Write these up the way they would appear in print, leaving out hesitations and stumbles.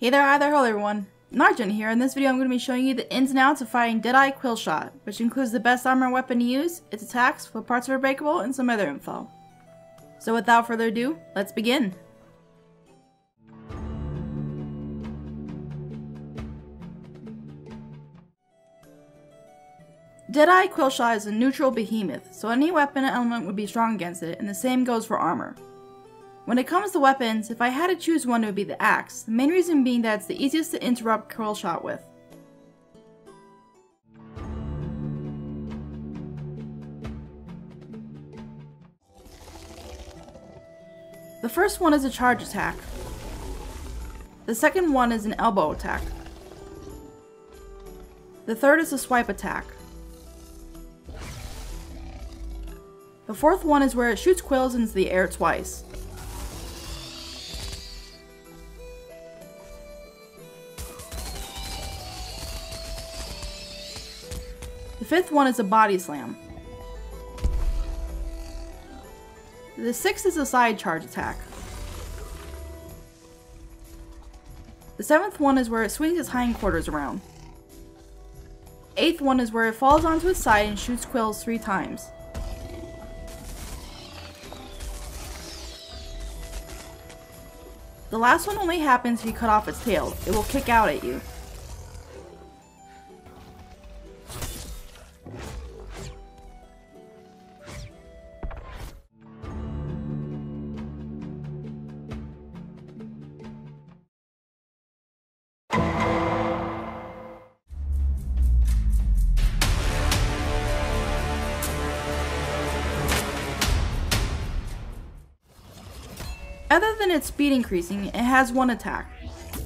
Hey there, hi there, hello everyone. Narujen here. In this video I'm going to be showing you the ins and outs of fighting Deadeye Quillshot, which includes the best armor and weapon to use, its attacks, what parts are breakable, and some other info. So without further ado, let's begin. Deadeye Quillshot is a neutral behemoth, so any weapon and element would be strong against it, and the same goes for armor. When it comes to weapons, if I had to choose one, it would be the axe, the main reason being that it's the easiest to interrupt Quillshot with. The first one is a charge attack. The second one is an elbow attack. The third is a swipe attack. The fourth one is where it shoots quills into the air twice. The fifth one is a body slam. The sixth is a side charge attack. The seventh one is where it swings its hindquarters around. The eighth one is where it falls onto its side and shoots quills 3 times. The last one only happens if you cut off its tail. It will kick out at you. Other than its speed increasing, it has one attack.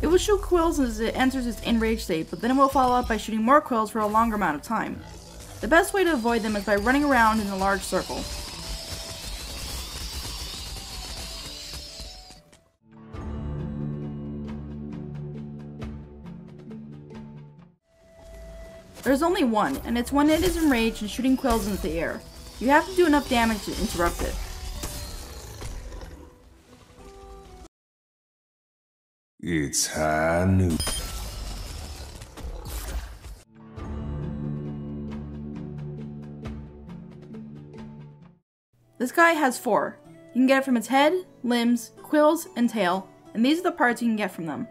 It will shoot quills as it enters its enraged state, but then it will follow up by shooting more quills for a longer amount of time. The best way to avoid them is by running around in a large circle. There's only one, and it's when it is enraged and shooting quills into the air. You have to do enough damage to interrupt it. It's high noon. This guy has 4. You can get it from its head, limbs, quills, and tail, and these are the parts you can get from them.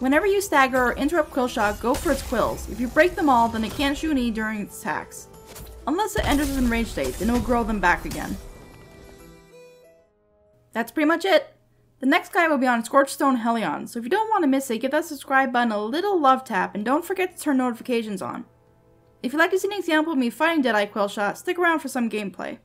Whenever you stagger or interrupt Quillshot, go for its quills. If you break them all, then it can't shoot any during its attacks. Unless it enters its enraged state, then it will grow them back again. That's pretty much it! The next guy will be on Scorched Stone Hellion, so if you don't want to miss it, give that subscribe button a little love tap and don't forget to turn notifications on. If you'd like to see an example of me fighting Deadeye Quillshot, stick around for some gameplay.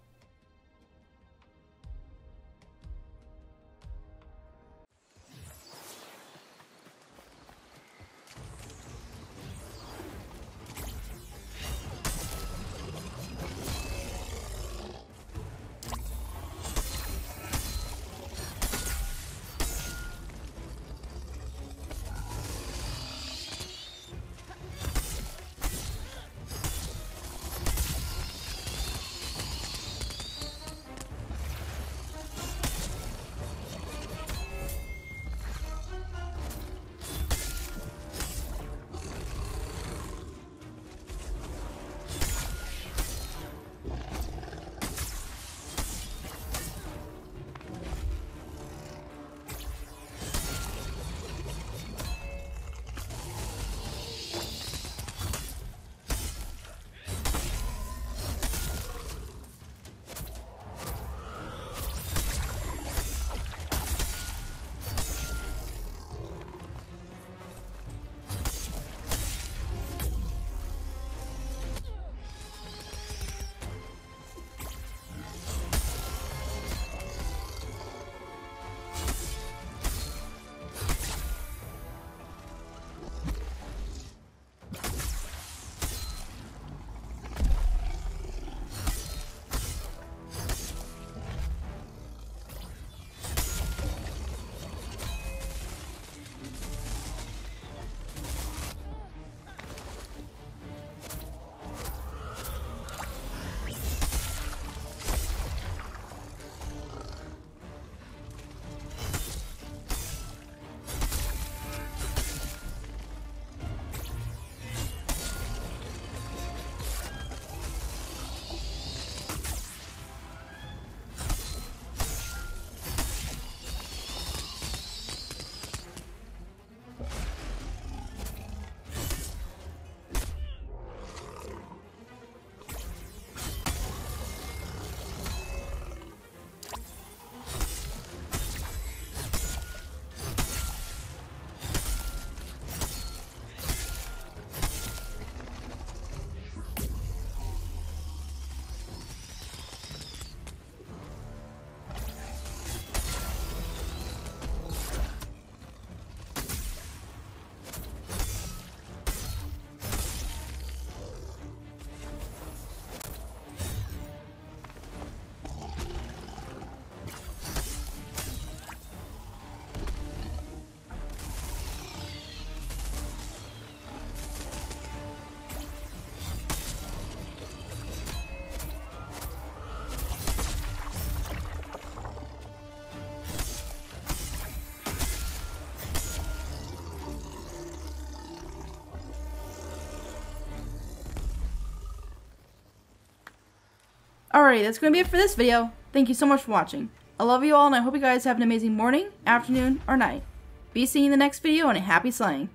Alrighty, that's going to be it for this video. Thank you so much for watching. I love you all, and I hope you guys have an amazing morning, afternoon, or night. Be seeing you in the next video, and a happy slaying.